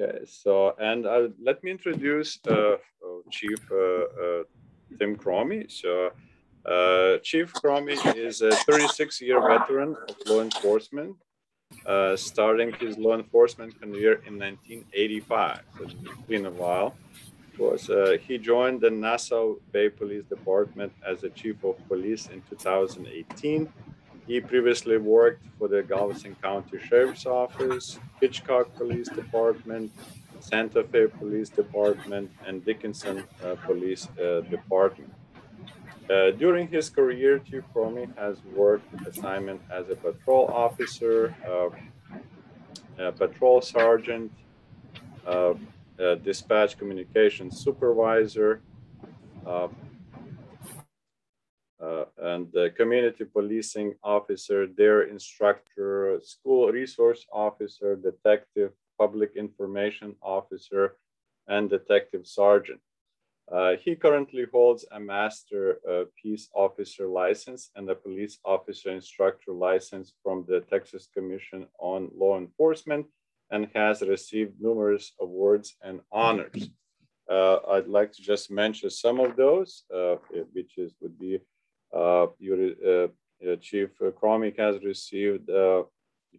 Okay, so, and let me introduce Chief Tim Cromie. So, Chief Cromie is a 36-year veteran of law enforcement, starting his law enforcement career in 1985, so it's been a while. He joined the Nassau Bay Police Department as the Chief of Police in 2018. He previously worked for the Galveston County Sheriff's Office, Hitchcock Police Department, Santa Fe Police Department, and Dickinson Police Department. During his career, Chief Cromie has worked assignment as a patrol officer, a patrol sergeant, dispatch communications supervisor, and the community policing officer, their instructor, school resource officer, detective, public information officer, and detective sergeant. He currently holds a master peace officer license and a police officer instructor license from the Texas Commission on Law Enforcement and has received numerous awards and honors. I'd like to just mention some of those, which would be Chief Cromie has received, it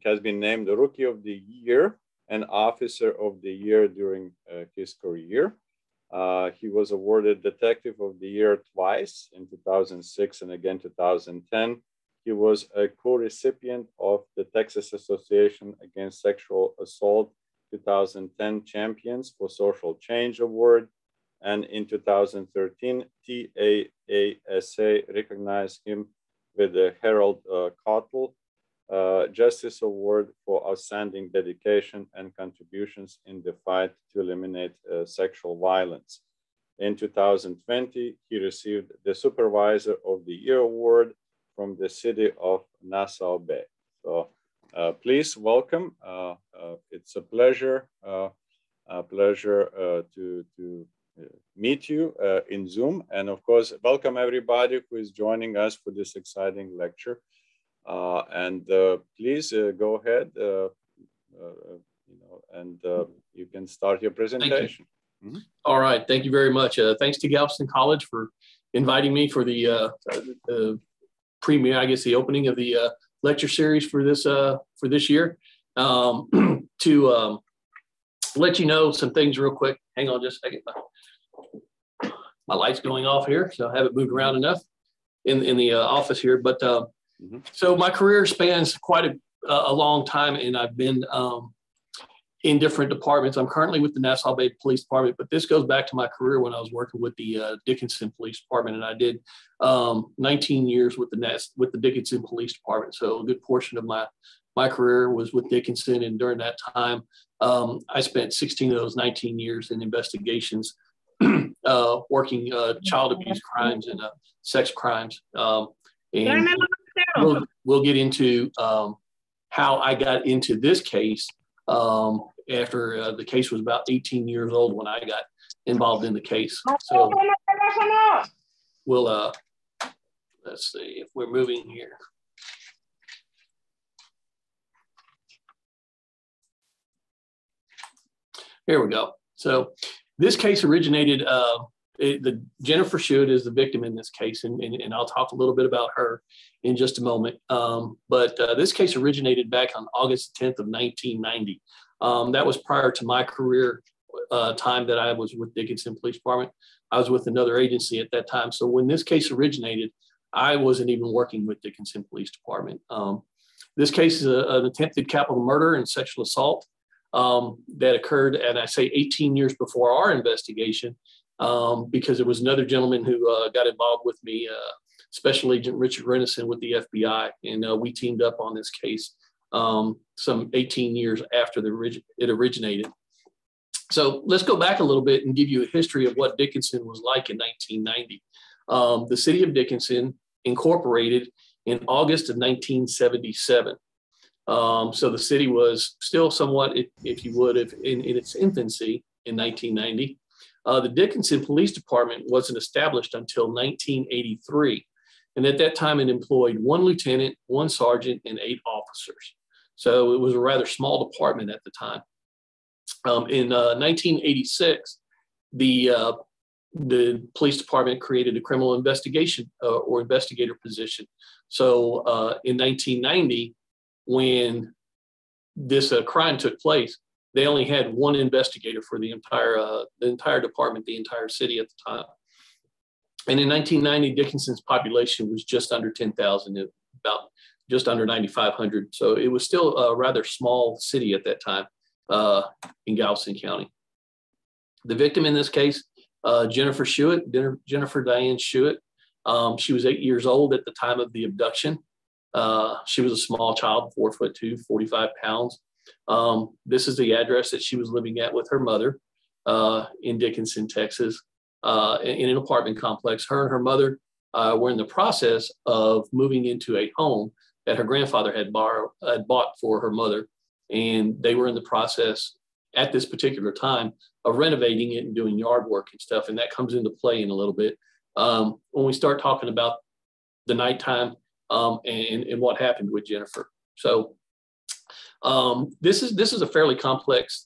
has been named the Rookie of the Year and Officer of the Year during his career. He was awarded Detective of the Year twice, in 2006 and again 2010. He was a co-recipient of the Texas Association Against Sexual Assault 2010 Champions for Social Change Award. And in 2013, TAASA recognized him with the Harold Cottle Justice Award for outstanding dedication and contributions in the fight to eliminate sexual violence. In 2020, he received the Supervisor of the Year Award from the city of Nassau Bay. So please welcome. It's a pleasure to meet you in Zoom. And of course, welcome everybody who is joining us for this exciting lecture. Please go ahead, you can start your presentation. You. Mm-hmm. All right, thank you very much. Thanks to Galveston College for inviting me for the premiere, I guess, the opening of the lecture series for this year. To let you know some things real quick. Hang on just a second. My light's going off here, so I haven't moved around enough in the office here. But so my career spans quite a long time, and I've been in different departments. I'm currently with the Nassau Bay Police Department, but this goes back to my career when I was working with the Dickinson Police Department, and I did 19 years with the Dickinson Police Department. So a good portion of my career was with Dickinson, and during that time, I spent 16 of those 19 years in investigations, working child abuse crimes and sex crimes. And we'll get into how I got into this case after the case was about 18 years old when I got involved in the case. So we'll, let's see if we're moving here. Here we go. So this case originated, Jennifer Schuett is the victim in this case, and I'll talk a little bit about her in just a moment. This case originated back on August 10th of 1990. That was prior to my career time that I was with Dickinson Police Department. I was with another agency at that time. So when this case originated, I wasn't even working with Dickinson Police Department. This case is an attempted capital murder and sexual assault. That occurred, and I say 18 years before our investigation, because there was another gentleman who got involved with me, Special Agent Richard Rennison with the FBI, and we teamed up on this case some 18 years after it originated. So let's go back a little bit and give you a history of what Dickinson was like in 1990. The city of Dickinson incorporated in August of 1977. So the city was still somewhat, if you would, in its infancy in 1990. The Dickinson Police Department wasn't established until 1983. And at that time, it employed one lieutenant, one sergeant, and 8 officers. So it was a rather small department at the time. In 1986, the police department created a criminal investigation or investigator position. So in 1990, when this crime took place, they only had one investigator for the entire department, the entire city at the time. And in 1990, Dickinson's population was just under 10,000, about just under 9,500. So it was still a rather small city at that time in Galveston County. The victim in this case, Jennifer Schuett, Jennifer Diane Schuett. She was 8 years old at the time of the abduction. She was a small child, 4'2", 45 pounds. This is the address that she was living at with her mother in Dickinson, Texas, in an apartment complex. Her and her mother were in the process of moving into a home that her grandfather had bought for her mother. And they were in the process at this particular time of renovating it and doing yard work and stuff. And that comes into play in a little bit. When we start talking about the nighttime and what happened with Jennifer. So this is a fairly complex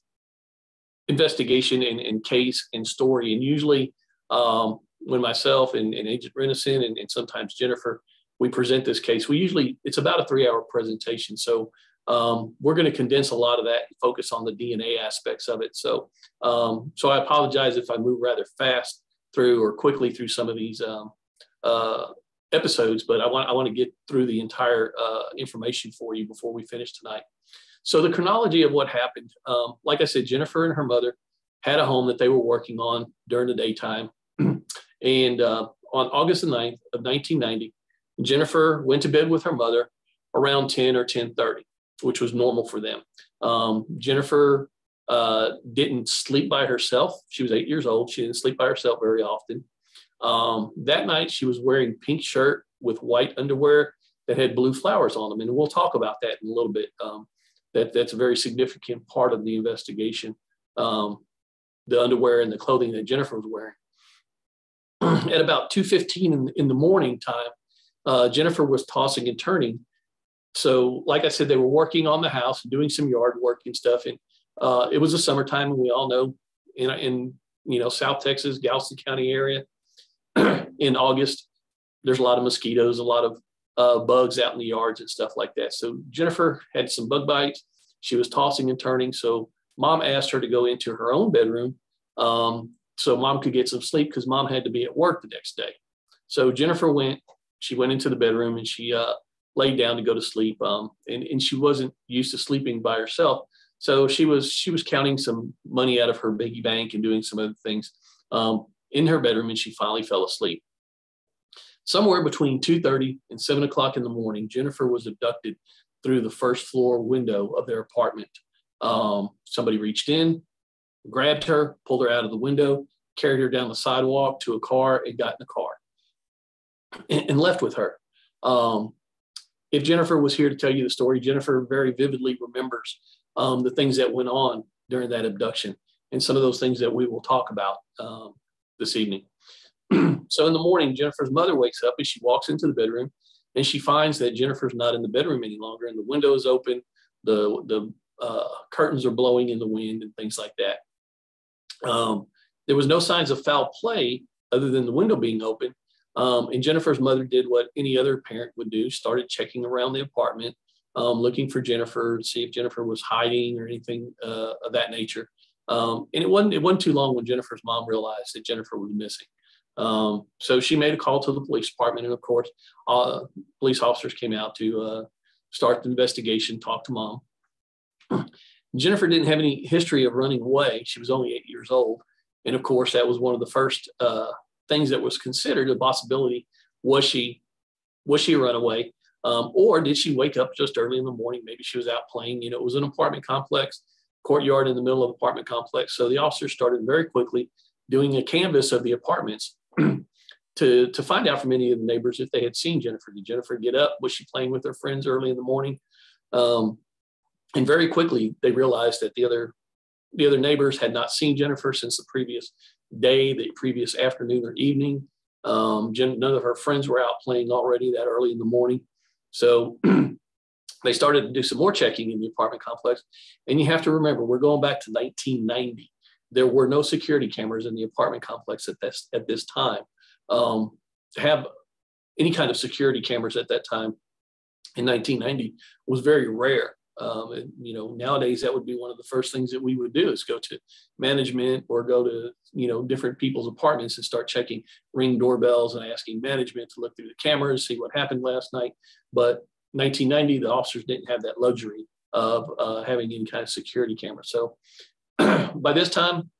investigation and case and story. And usually when myself and Agent Rennison and sometimes Jennifer, we present this case, it's about a 3-hour presentation. So we're going to condense a lot of that and focus on the DNA aspects of it. So, so I apologize if I move rather fast through or quickly through some of these episodes, but I want to get through the entire information for you before we finish tonight. So the chronology of what happened, like I said, Jennifer and her mother had a home that they were working on during the daytime. And on August the 9th of 1990, Jennifer went to bed with her mother around 10 or 10:30, which was normal for them. Jennifer didn't sleep by herself. She was 8 years old. She didn't sleep by herself very often. That night, she was wearing a pink shirt with white underwear that had blue flowers on them. And we'll talk about that in a little bit. That's a very significant part of the investigation, the underwear and the clothing that Jennifer was wearing. At about 2:15 in the morning time, Jennifer was tossing and turning. So like I said, they were working on the house, doing some yard work and stuff. And it was the summertime, and we all know in South Texas, Galveston County area, in August, there's a lot of mosquitoes, a lot of bugs out in the yards and stuff like that. So Jennifer had some bug bites. She was tossing and turning. So mom asked her to go into her own bedroom so mom could get some sleep because mom had to be at work the next day. So Jennifer went into the bedroom and she laid down to go to sleep. And she wasn't used to sleeping by herself. So she was counting some money out of her piggy bank and doing some other things in her bedroom, and she finally fell asleep. Somewhere between 2:30 and 7 o'clock in the morning, Jennifer was abducted through the first floor window of their apartment. Somebody reached in, grabbed her, pulled her out of the window, carried her down the sidewalk to a car, and got in the car and left with her. If Jennifer was here to tell you the story, Jennifer very vividly remembers the things that went on during that abduction and some of those things that we will talk about this evening. So in the morning, Jennifer's mother wakes up and she walks into the bedroom and she finds that Jennifer's not in the bedroom any longer and the window is open, the curtains are blowing in the wind and things like that. There was no signs of foul play other than the window being open. And Jennifer's mother did what any other parent would do, started checking around the apartment, looking for Jennifer, see if Jennifer was hiding or anything of that nature. And it wasn't too long when Jennifer's mom realized that Jennifer was missing. So she made a call to the police department, and of course, police officers came out to start the investigation, talk to mom. Jennifer didn't have any history of running away. She was only 8 years old. And of course, that was one of the first things that was considered a possibility. Was she a runaway? Or did she wake up just early in the morning? Maybe she was out playing. It was an apartment complex, courtyard in the middle of the apartment complex. So the officers started very quickly doing a canvas of the apartments to find out from any of the neighbors if they had seen Jennifer. Did Jennifer get up? Was she playing with her friends early in the morning? And very quickly, they realized that the other neighbors had not seen Jennifer since the previous day, the previous afternoon or evening. None of her friends were out playing already that early in the morning. So They started to do some more checking in the apartment complex. And you have to remember, we're going back to 1990. There were no security cameras in the apartment complex at this time. To have any kind of security cameras at that time in 1990 was very rare. And, you know, nowadays that would be one of the first things that we would do is go to management or go to, you know, different people's apartments and start checking Ring doorbells and asking management to look through the cameras, see what happened last night. But 1990, the officers didn't have that luxury of having any kind of security camera. So by this time,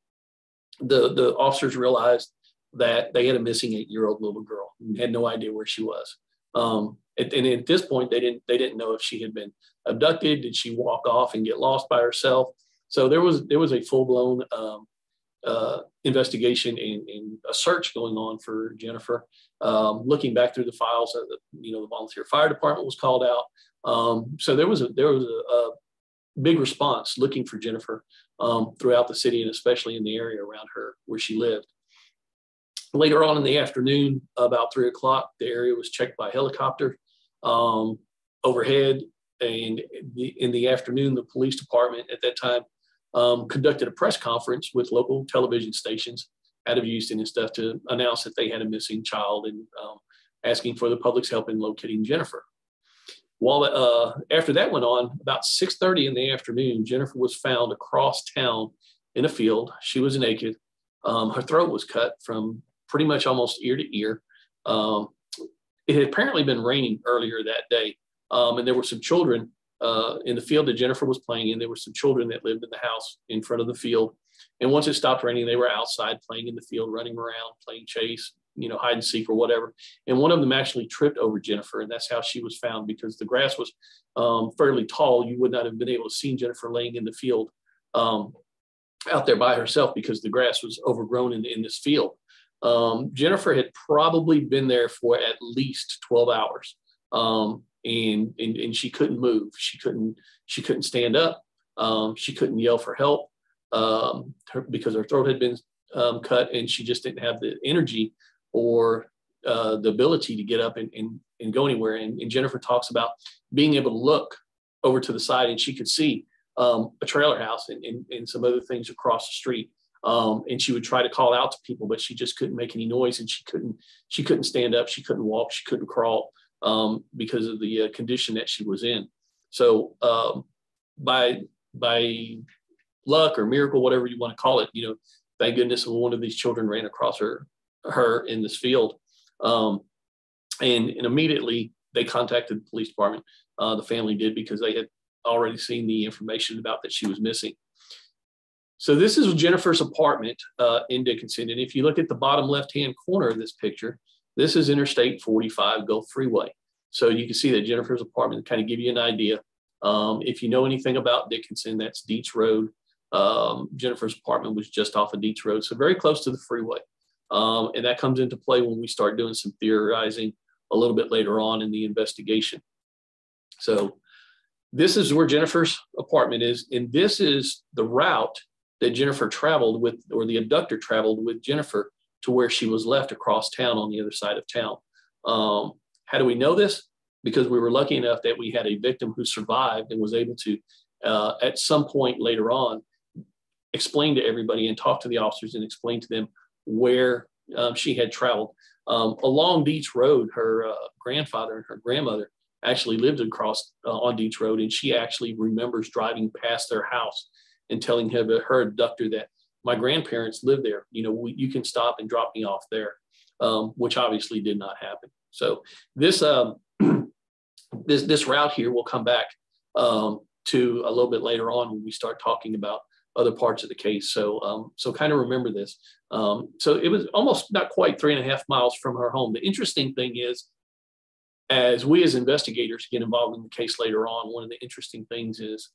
the officers realized that they had a missing 8-year-old little girl and had no idea where she was. And at this point, they didn't know if she had been abducted. Did she walk off and get lost by herself? So there was a full-blown investigation and a search going on for Jennifer. Looking back through the files, you know, the volunteer fire department was called out. So there was a big response looking for Jennifer throughout the city and especially in the area around her where she lived. Later on in the afternoon, about 3 o'clock, the area was checked by helicopter overhead. And in the afternoon, the police department at that time conducted a press conference with local television stations out of Houston and stuff to announce that they had a missing child and asking for the public's help in locating Jennifer. While after that went on, about 6:30 in the afternoon, Jennifer was found across town in a field. She was naked. Her throat was cut from pretty much almost ear to ear. It had apparently been raining earlier that day, and there were some children in the field that Jennifer was playing in. There were some children that lived in the house in front of the field. And once it stopped raining, they were outside playing in the field, running around, playing chase, you know, hide and seek or whatever. And one of them actually tripped over Jennifer, and that's how she was found, because the grass was fairly tall. You would not have been able to see Jennifer laying in the field out there by herself because the grass was overgrown in this field. Jennifer had probably been there for at least 12 hours and she couldn't move. She couldn't stand up. She couldn't yell for help because her throat had been cut and she just didn't have the energy or the ability to get up and go anywhere. And Jennifer talks about being able to look over to the side and she could see a trailer house and some other things across the street. And she would try to call out to people, but she just couldn't make any noise and she couldn't stand up. She couldn't walk. She couldn't crawl because of the condition that she was in. So by luck or miracle, whatever you want to call it, you know, thank goodness one of these children ran across her in this field. And immediately they contacted the police department. The family did because they had already seen the information about that she was missing. So this is Jennifer's apartment in Dickinson. And if you look at the bottom left-hand corner of this picture, this is Interstate 45 Gulf Freeway. So you can see that Jennifer's apartment kind of give you an idea. If you know anything about Dickinson, that's Dietz Road. Jennifer's apartment was just off of Dietz Road. So very close to the freeway. And that comes into play when we start doing some theorizing a little bit later on in the investigation. So this is where Jennifer's apartment is, and this is the route that Jennifer traveled with, or the abductor traveled with Jennifer to where she was left across town on the other side of town. How do we know this? Because we were lucky enough that we had a victim who survived and was able to, at some point later on, explain to everybody and talk to the officers and explain to them where she had traveled. Along Beach Road, her grandfather and her grandmother actually lived across on Dietz Road, and she actually remembers driving past their house and telling her abductor that my grandparents live there. You know, you can stop and drop me off there, which obviously did not happen. So this this route here will come back to a little bit later on when we start talking about other parts of the case. So so kind of remember this. So it was almost not quite 3.5 miles from her home. The interesting thing is, as we as investigators get involved in the case later on, one of the interesting things is,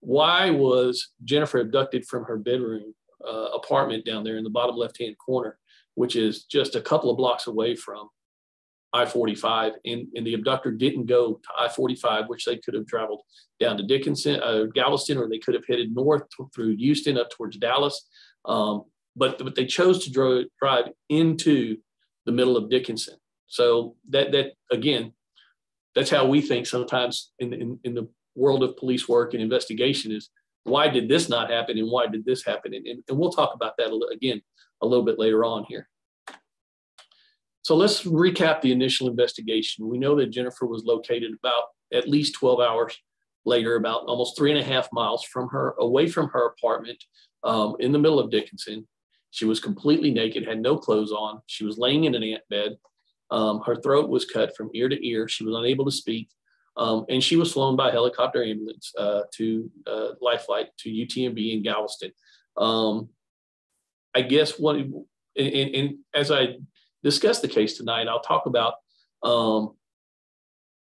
why was Jennifer abducted from her bedroom apartment down there in the bottom left-hand corner, which is just a couple of blocks away from I-45, and the abductor didn't go to I-45, which they could have traveled down to Dickinson, Galveston, or they could have headed north through Houston up towards Dallas, but they chose to drive into the middle of Dickinson. So that again, That's how we think sometimes in the world of police work and investigation is, why did this not happen and why did this happen? And we'll talk about that again a little bit later on here. So let's recap the initial investigation. We know that Jennifer was located about at least 12 hours later, about almost 3.5 miles from her, away from her apartment in the middle of Dickinson. She was completely naked, had no clothes on. She was laying in an ant bed. Her throat was cut from ear to ear. She was unable to speak. And she was flown by helicopter ambulance to Life Flight to UTMB in Galveston. I guess what, and as I discuss the case tonight, I'll talk about,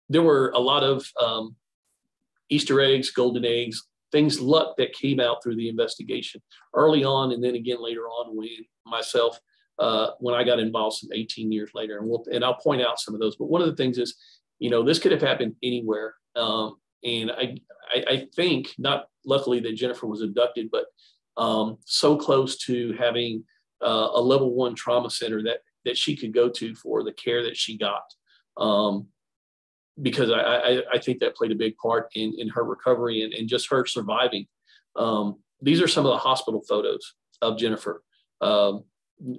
there were a lot of Easter eggs, golden eggs, things luck that came out through the investigation early on. And then again, later on when myself, when I got involved some 18 years later, and I'll point out some of those. But one of the things is, you know, this could have happened anywhere. And I think, not luckily that Jennifer was abducted, but so close to having a level 1 trauma center that she could go to for the care that she got. Because I think that played a big part in her recovery and just her surviving. These are some of the hospital photos of Jennifer.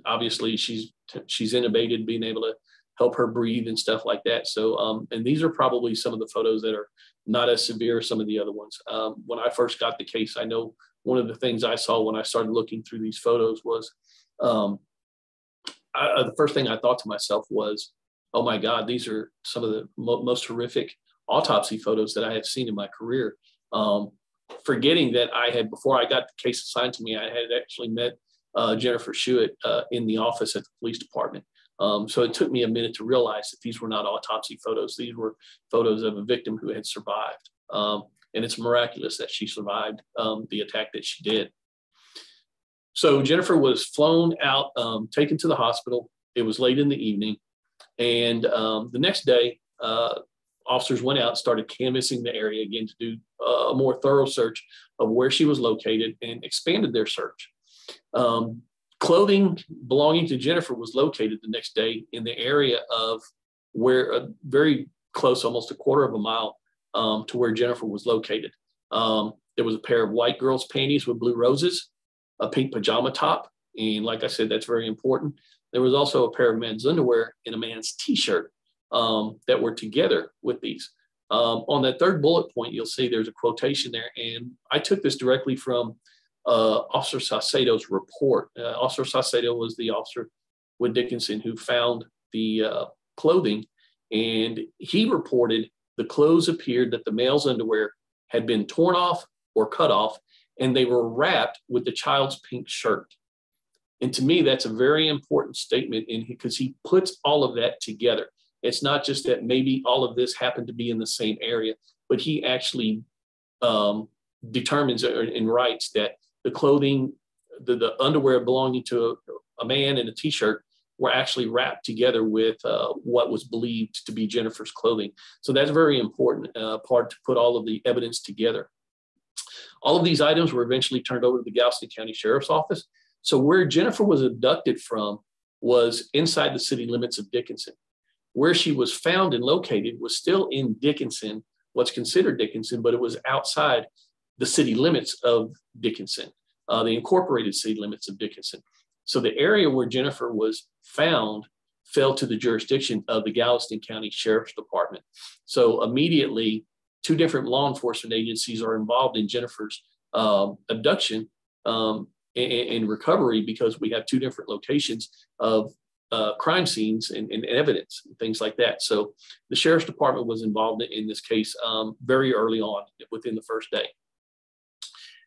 Obviously, she's intubated, being able to help her breathe and stuff like that. So, and these are probably some of the photos that are not as severe as some of the other ones. When I first got the case, I know one of the things I saw when I started looking through these photos was, the first thing I thought to myself was, oh my God, these are some of the most horrific autopsy photos that I have seen in my career. Forgetting that I had, before I got the case assigned to me, I had actually met Jennifer Schuett in the office at the police department. So it took me a minute to realize that these were not autopsy photos. These were photos of a victim who had survived. And it's miraculous that she survived the attack that she did. So Jennifer was flown out, taken to the hospital. It was late in the evening. And the next day, officers went out and started canvassing the area again to do a more thorough search of where she was located and expanded their search. Clothing belonging to Jennifer was located the next day in the area of where, very close, almost a quarter of a mile to where Jennifer was located. There was a pair of white girls' panties with blue roses, a pink pajama top, and like I said, that's very important. There was also a pair of men's underwear and a man's t-shirt that were together with these. On that third bullet point, you'll see there's a quotation there, and I took this directly from Officer Saucedo's report. Officer Saucedo was the officer with Dickinson who found the clothing, and he reported the clothes appeared that the male's underwear had been torn off or cut off, and they were wrapped with the child's pink shirt. And to me, that's a very important statement in because he puts all of that together. It's not just that maybe all of this happened to be in the same area, but he actually determines and writes that the clothing, the underwear belonging to a man and a t-shirt were actually wrapped together with what was believed to be Jennifer's clothing. So that's a very important part to put all of the evidence together. All of these items were eventually turned over to the Galveston County Sheriff's Office. So where Jennifer was abducted from was inside the city limits of Dickinson. Where she was found and located was still in Dickinson, what's considered Dickinson, but it was outside the city limits of Dickinson, the incorporated city limits of Dickinson. So the area where Jennifer was found fell to the jurisdiction of the Galveston County Sheriff's Department. So immediately, 2 different law enforcement agencies are involved in Jennifer's abduction and recovery because we have 2 different locations of crime scenes and evidence and things like that. So the Sheriff's Department was involved in this case very early on within the first day.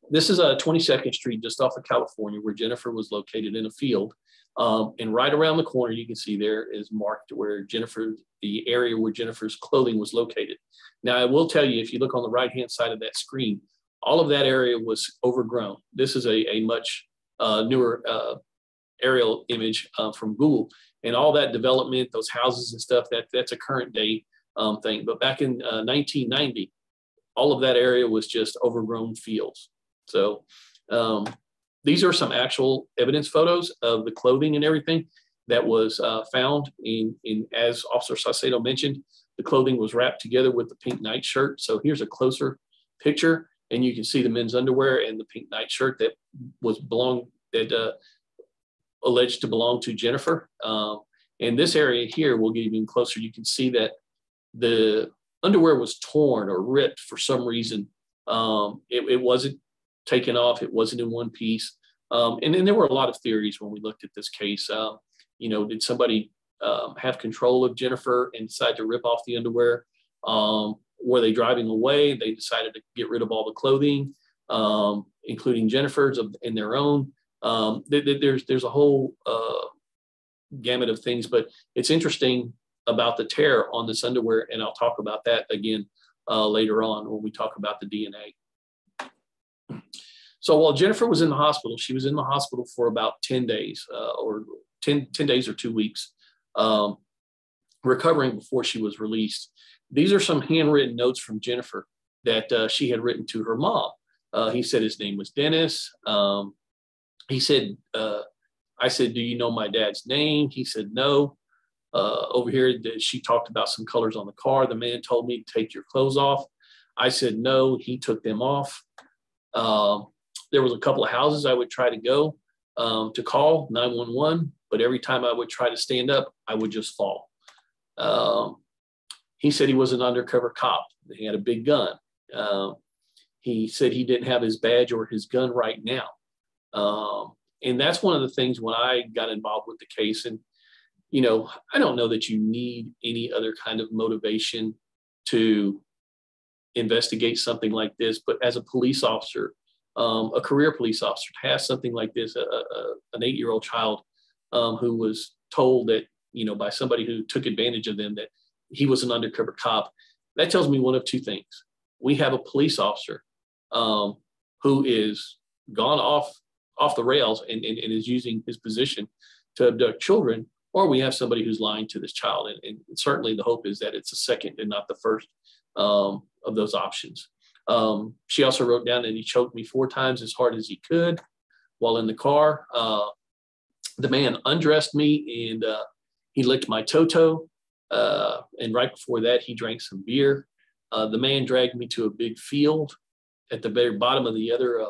This is 22nd Street just off of California where Jennifer was located in a field. And right around the corner, you can see there is marked where Jennifer, the area where Jennifer's clothing was located. Now, I will tell you, if you look on the right-hand side of that screen, all of that area was overgrown. This is a much newer aerial image from Google. And all that development, those houses and stuff, that's a current day thing. But back in 1990, all of that area was just overgrown fields. So these are some actual evidence photos of the clothing and everything that was found in, as Officer Saucedo mentioned, The clothing was wrapped together with the pink nightshirt. So here's a closer picture, and you can see the men's underwear and the pink nightshirt that was alleged to belong to Jennifer. And this area here will get even closer. You can see that the underwear was torn or ripped for some reason. It wasn't taken off. It wasn't in one piece. And then there were a lot of theories when we looked at this case. You know, did somebody have control of Jennifer and decide to rip off the underwear? Were they driving away? They decided to get rid of all the clothing, including Jennifer's and their own. There's a whole gamut of things, but it's interesting about the tear on this underwear, and I'll talk about that again later on when we talk about the DNA. So while Jennifer was in the hospital, she was in the hospital for about 10 days or 10 days or 2 weeks, recovering before she was released. These are some handwritten notes from Jennifer that she had written to her mom. He said his name was Dennis. He said, I said, do you know my dad's name? He said, no. Over here, she talked about some colors on the car. The man told me to take your clothes off. I said, no, he took them off. There was a couple of houses I would try to go to call 911, but every time I would try to stand up, I would just fall. He said he was an undercover cop. He had a big gun. He said he didn't have his badge or his gun right now. And that's one of the things when I got involved with the case. And, you know, I don't know that you need any other kind of motivation to investigate something like this, but as a police officer, a career police officer, to have something like this, an 8-year-old child who was told that, you know, by somebody who took advantage of them that he was an undercover cop, that tells me one of two things. We have a police officer who is gone off the rails and is using his position to abduct children, or we have somebody who's lying to this child. And certainly the hope is that it's the second and not the first of those options. She also wrote down that he choked me 4 times as hard as he could while in the car. The man undressed me and he licked my toe-toe. And right before that, he drank some beer. The man dragged me to a big field. At the very bottom of the other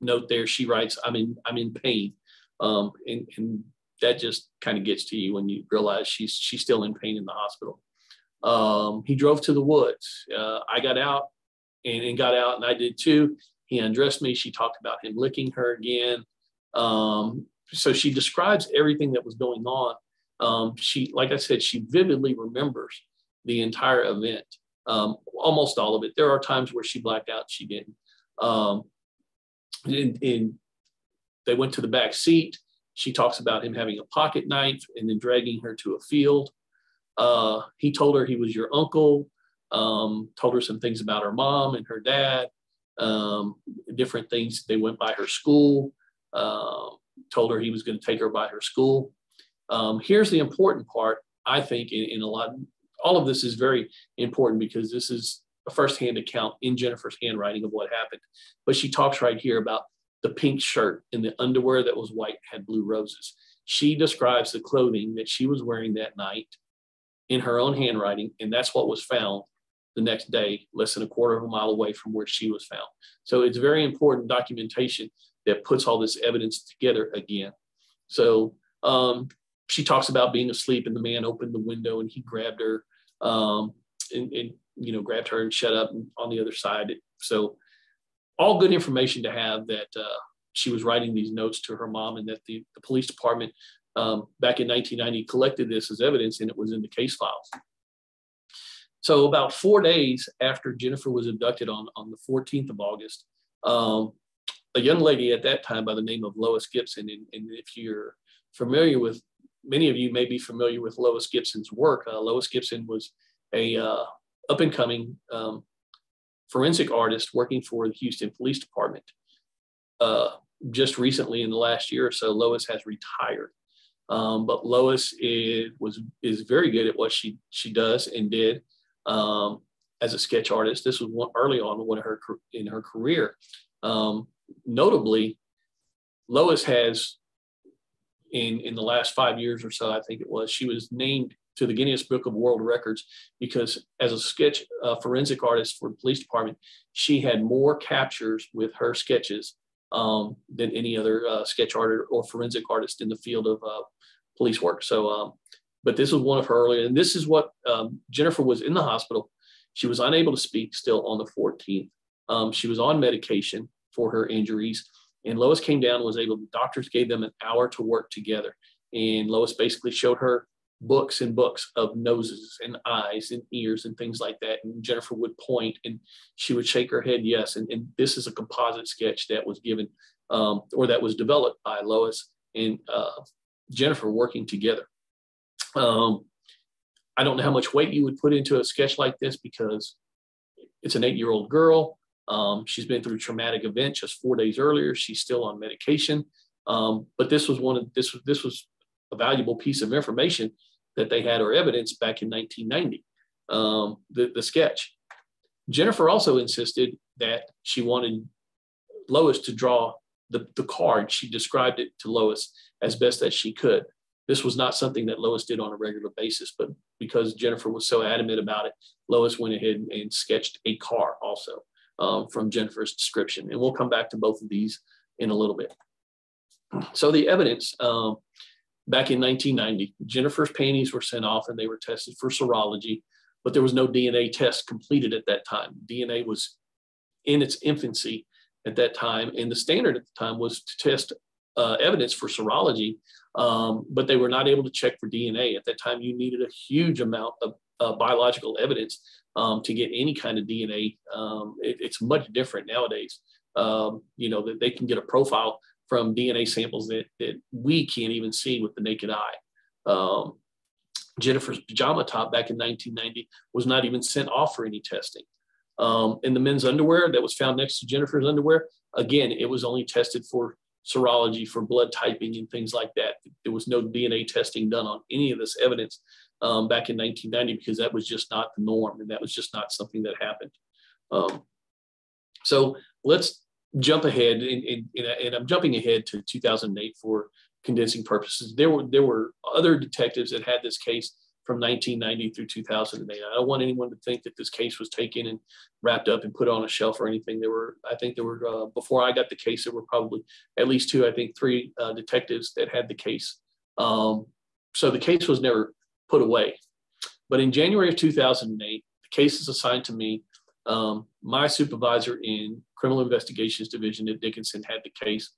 note there, she writes, I'm in pain. And that just kind of gets to you when you realize she's still in pain in the hospital. He drove to the woods. I got out and got out, and I did too. He undressed me. She talked about him licking her again. So she describes everything that was going on. Like I said, she vividly remembers the entire event, almost all of it. There are times where she blacked out, she didn't. And they went to the back seat. She talks about him having a pocket knife and then dragging her to a field. He told her he was your uncle, told her some things about her mom and her dad, different things. They went by her school, told her he was going to take her by her school. Here's the important part, I think, all of this is very important because this is a firsthand account in Jennifer's handwriting of what happened. But she talks right here about the pink shirt and the underwear that was white had blue roses. She describes the clothing that she was wearing that night in her own handwriting, and that's what was found the next day, less than a quarter of a mile away from where she was found. So it's very important documentation that puts all this evidence together again. So she talks about being asleep and the man opened the window and he grabbed her and grabbed her and shut up on the other side. So all good information to have that she was writing these notes to her mom, and that the police department back in 1990 collected this as evidence, and it was in the case files. So about 4 days after Jennifer was abducted on the 14th of August, a young lady at that time by the name of Lois Gibson, and if you're familiar with, many of you may be familiar with Lois Gibson's work. Lois Gibson was a up-and-coming forensic artist working for the Houston Police Department. Just recently in the last year or so, Lois has retired. But Lois is very good at what she does and did as a sketch artist. This was early on in her career. Notably, Lois has in the last 5 years or so, I think it was, she was named to the Guinness Book of World Records, because as a sketch forensic artist for the police department, she had more captures with her sketches than any other sketch artist or forensic artist in the field of police work. So, but this was one of her earlier, and this is what Jennifer was in the hospital. She was unable to speak still on the 14th. She was on medication for her injuries, and Lois came down and was able, the doctors gave them an hour to work together. And Lois basically showed her books and books of noses and eyes and ears and things like that. And Jennifer would point and she would shake her head, yes. And this is a composite sketch that was given or that was developed by Lois and Jennifer working together. I don't know how much weight you would put into a sketch like this, because it's an 8-year-old girl. She's been through a traumatic event just 4 days earlier. She's still on medication. But this was one of this was a valuable piece of information that they had, or evidence, back in 1990. The sketch. Jennifer also insisted that she wanted Lois to draw the card. She described it to Lois as best as she could. This was not something that Lois did on a regular basis, but because Jennifer was so adamant about it, Lois went ahead and sketched a car also from Jennifer's description. And we'll come back to both of these in a little bit. So the evidence, back in 1990, Jennifer's panties were sent off and they were tested for serology, but there was no DNA test completed at that time. DNA was in its infancy at that time, and the standard at the time was to test evidence for serology, but they were not able to check for DNA. At that time, you needed a huge amount of biological evidence to get any kind of DNA. It's much different nowadays. You know, that they can get a profile from DNA samples that we can't even see with the naked eye. Jennifer's pajama top back in 1990 was not even sent off for any testing. And the men's underwear that was found next to Jennifer's underwear, again, it was only tested for serology, for blood typing and things like that. There was no DNA testing done on any of this evidence back in 1990, because that was just not the norm, and that was just not something that happened. So let's jump ahead, and I'm jumping ahead to 2008 for condensing purposes. There were other detectives that had this case from 1990 through 2008. I don't want anyone to think that this case was taken and wrapped up and put on a shelf or anything. I think there were before I got the case, there were probably at least two, I think three detectives that had the case. So the case was never put away. But in January of 2008, the case is assigned to me. My supervisor in Criminal Investigations Division at Dickinson had the case.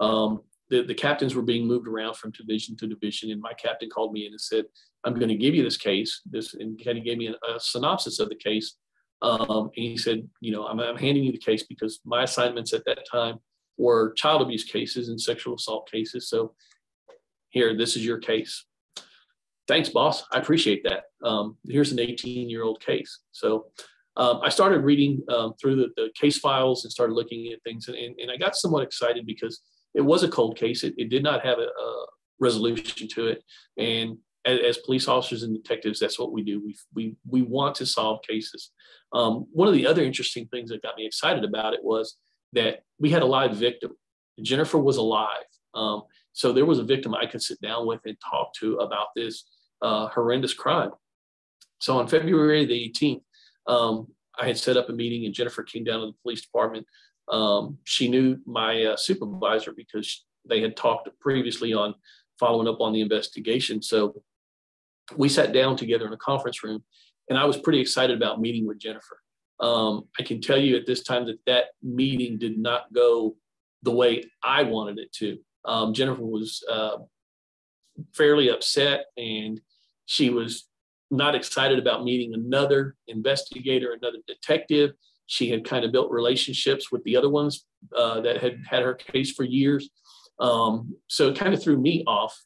The captains were being moved around from division to division, and my captain called me in and said, I'm going to give you this case. And Kenny gave me a synopsis of the case. And he said, you know, I'm handing you the case because my assignments at that time were child abuse cases and sexual assault cases. So here, this is your case. Thanks, boss. I appreciate that. Here's an 18-year-old case. So I started reading through the case files and started looking at things. And I got somewhat excited because it was a cold case. It did not have a resolution to it. And as police officers and detectives, that's what we do. We want to solve cases. One of the other interesting things that got me excited about it was that we had a live victim. Jennifer was alive. So there was a victim I could sit down with and talk to about this horrendous crime. So on February the 18th, I had set up a meeting, and Jennifer came down to the police department. She knew my supervisor because they had talked previously on following up on the investigation. So we sat down together in a conference room, and I was pretty excited about meeting with Jennifer. I can tell you at this time that meeting did not go the way I wanted it to. Jennifer was fairly upset, and she was not excited about meeting another investigator, another detective. She had kind of built relationships with the other ones that had had her case for years. So it kind of threw me off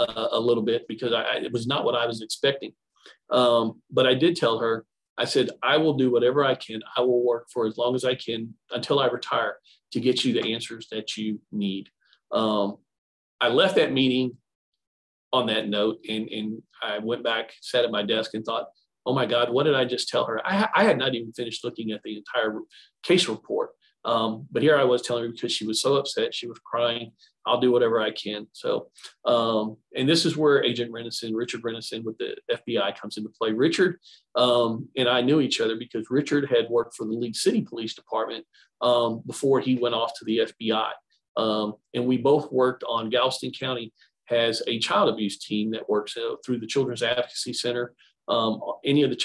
a little bit because it was not what I was expecting. But I did tell her, I said, I will do whatever I can. I will work for as long as I can until I retire to get you the answers that you need. I left that meeting on that note, and I went back, sat at my desk and thought, oh my God, what did I just tell her? I had not even finished looking at the entire case report. But here I was telling her, because she was so upset, she was crying, I'll do whatever I can. So, and this is where Agent Rennison, Richard Rennison with the FBI, comes into play. Richard and I knew each other because Richard had worked for the League City Police Department before he went off to the FBI. And we both worked on Galveston County has a child abuse team that works through the Children's Advocacy Center. Any of the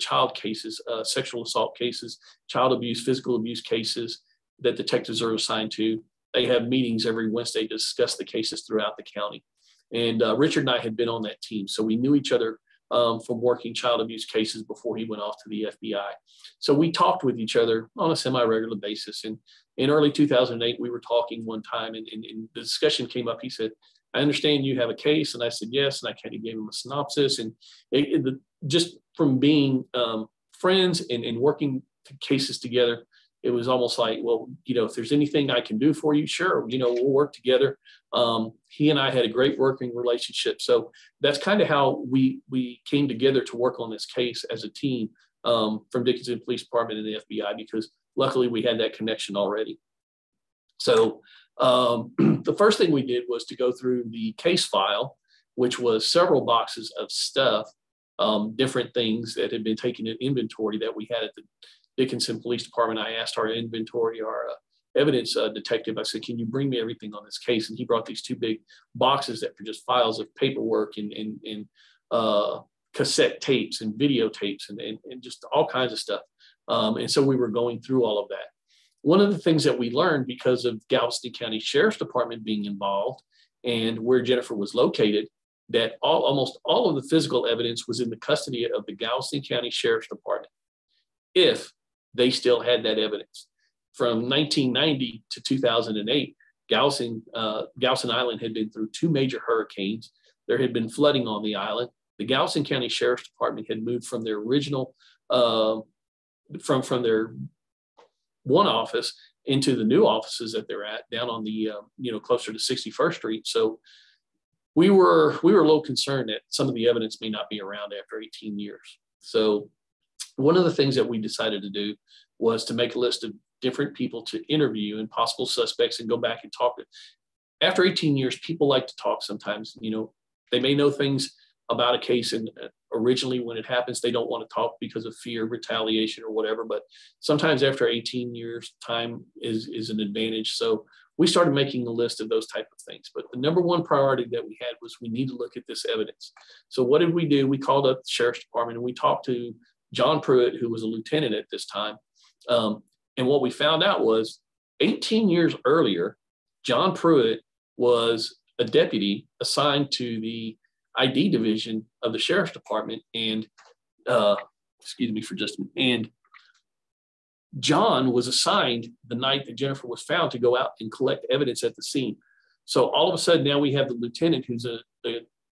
child cases, sexual assault cases, child abuse, physical abuse cases that detectives are assigned to, they have meetings every Wednesday to discuss the cases throughout the county. And Richard and I had been on that team, so we knew each other from working child abuse cases before he went off to the FBI. So we talked with each other on a semi-regular basis. And in early 2008, we were talking one time, and the discussion came up. He said, I understand you have a case. And I said, yes. And I kind of gave him a synopsis. And just from being friends and working cases together, it was almost like, well, you know, if there's anything I can do for you, sure, you know, we'll work together. He and I had a great working relationship. So that's kind of how we came together to work on this case as a team from Dickinson Police Department and the FBI, because luckily we had that connection already. So the first thing we did was to go through the case file, which was several boxes of stuff, different things that had been taken in inventory that we had at the Dickinson Police Department. I asked our inventory, our evidence detective, I said, can you bring me everything on this case? And he brought these two big boxes that were just files of paperwork and cassette tapes and videotapes and just all kinds of stuff. And so we were going through all of that. One of the things that we learned, because of Galveston County Sheriff's Department being involved and where Jennifer was located, that almost all of the physical evidence was in the custody of the Galveston County Sheriff's Department, if they still had that evidence. From 1990 to 2008, Galveston Island had been through two major hurricanes. There had been flooding on the island. The Galveston County Sheriff's Department had moved from their original, from their one office into the new offices that they're at down on the, you know, closer to 61st Street. So we were a little concerned that some of the evidence may not be around after 18 years. So one of the things that we decided to do was to make a list of different people to interview and possible suspects and go back and talk to. After 18 years, people like to talk sometimes, you know, they may know things about a case, and originally when it happens, they don't want to talk because of fear, retaliation, or whatever. But sometimes after 18 years, time is an advantage. So we started making a list of those type of things. But the number one priority that we had was we need to look at this evidence. So what did we do? We called up the Sheriff's Department and we talked to John Pruitt, who was a lieutenant at this time. And what we found out was 18 years earlier, John Pruitt was a deputy assigned to the ID division of the Sheriff's Department, and excuse me for just a minute, and John was assigned the night that Jennifer was found to go out and collect evidence at the scene. So all of a sudden now we have the lieutenant who's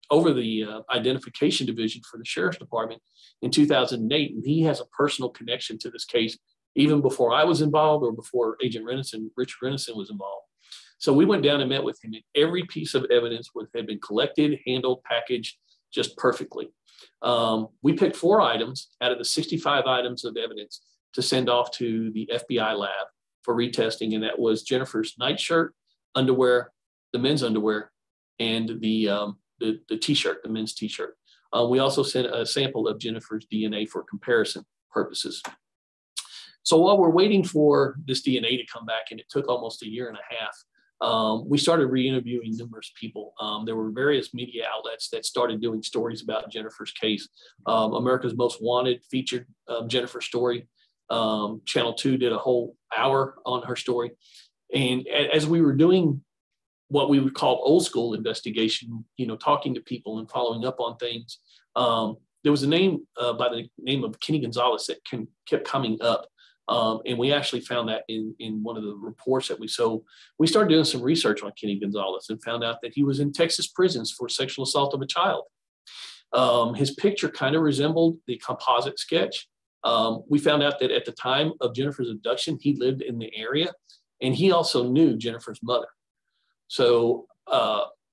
over the identification division for the Sheriff's Department in 2008, and he has a personal connection to this case even before I was involved or before Agent Rennison, Richard Rennison, was involved. So we went down and met with him, and every piece of evidence had been collected, handled, packaged just perfectly. We picked 4 items out of the 65 items of evidence to send off to the FBI lab for retesting, and that was Jennifer's nightshirt, underwear, the men's underwear, and the T-shirt, the men's T-shirt. We also sent a sample of Jennifer's DNA for comparison purposes. So while we're waiting for this DNA to come back, and it took almost a year and a half, we started re-interviewing numerous people. There were various media outlets that started doing stories about Jennifer's case. America's Most Wanted featured Jennifer's story. Channel 2 did a whole hour on her story. And as we were doing what we would call old school investigation, you know, talking to people and following up on things, there was a name by the name of Kenny Gonzalez that kept coming up. And we actually found that in one of the reports that we, so we started doing some research on Kenny Gonzalez and found out that he was in Texas prisons for sexual assault of a child. His picture kind of resembled the composite sketch. We found out that at the time of Jennifer's abduction, he lived in the area, and he also knew Jennifer's mother. So,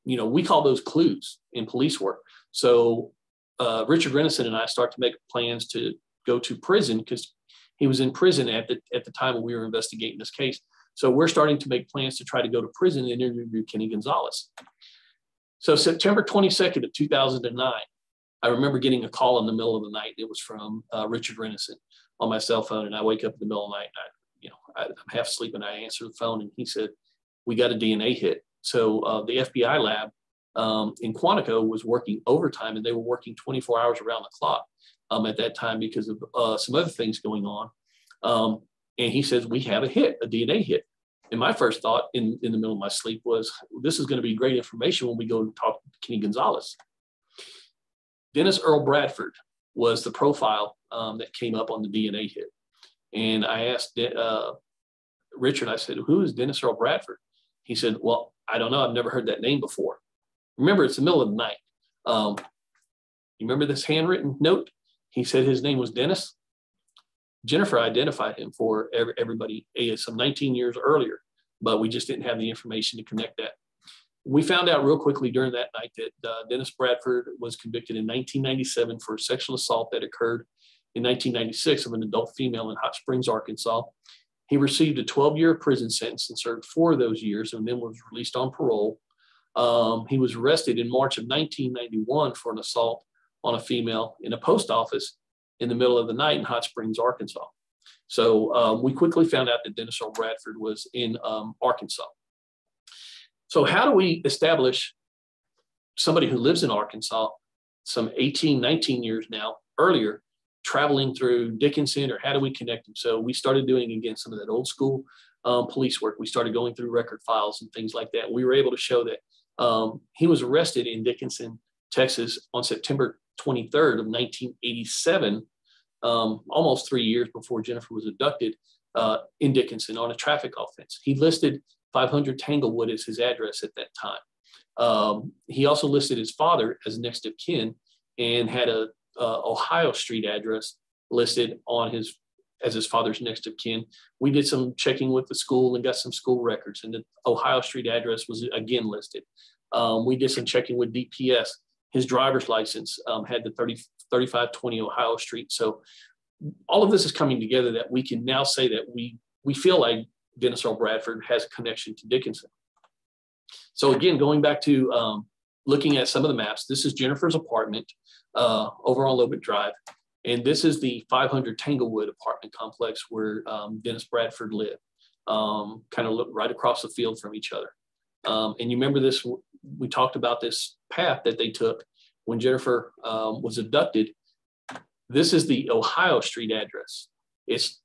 you know, we call those clues in police work. So Richard Rennison and I start to make plans to go to prison because He was in prison at the time when we were investigating this case. So we're starting to make plans to try to go to prison and interview Kenny Gonzalez. So September 22nd of 2009, I remember getting a call in the middle of the night. It was from Richard Rennison on my cell phone. And I wake up in the middle of the night, and I'm half asleep, and I answer the phone, and he said, "We got a DNA hit." So the FBI lab in Quantico was working overtime, and they were working 24 hours around the clock at that time because of some other things going on. And he says, "We have a hit, a DNA hit." And my first thought in the middle of my sleep was, this is going to be great information when we go and talk to Kenny Gonzalez. Dennis Earl Bradford was the profile that came up on the DNA hit. And I asked Richard, I said, "Who is Dennis Earl Bradford?" He said, "Well, I don't know. I've never heard that name before." Remember, it's the middle of the night. You remember this handwritten note? He said his name was Dennis. Jennifer identified him for everybody some 19 years earlier, but we just didn't have the information to connect that. We found out real quickly during that night that Dennis Bradford was convicted in 1997 for a sexual assault that occurred in 1996 of an adult female in Hot Springs, Arkansas. He received a 12-year prison sentence and served 4 of those years, and then was released on parole. He was arrested in March of 1991 for an assault on a female in a post office in the middle of the night in Hot Springs, Arkansas. So we quickly found out that Dennis Earl Bradford was in Arkansas. So how do we establish somebody who lives in Arkansas some 18, 19 years now earlier, traveling through Dickinson, or how do we connect them? So we started doing, again, some of that old school police work. We started going through record files and things like that. We were able to show that he was arrested in Dickinson, Texas on September 23rd of 1987, almost 3 years before Jennifer was abducted, in Dickinson on a traffic offense. He listed 500 Tanglewood as his address at that time. He also listed his father as next of kin and had a Ohio Street address listed on his as his father's next of kin. We did some checking with the school and got some school records, and the Ohio Street address was again listed. We did some checking with DPS. His driver's license had the 3520 Ohio Street. So all of this is coming together that we can now say that we feel like Dennis Earl Bradford has a connection to Dickinson. So again, going back to looking at some of the maps, this is Jennifer's apartment over on Lobet Drive. And this is the 500 Tanglewood apartment complex where Dennis Bradford lived, kind of look right across the field from each other. And you remember this, we talked about this path that they took when Jennifer was abducted. This is the Ohio Street address. It's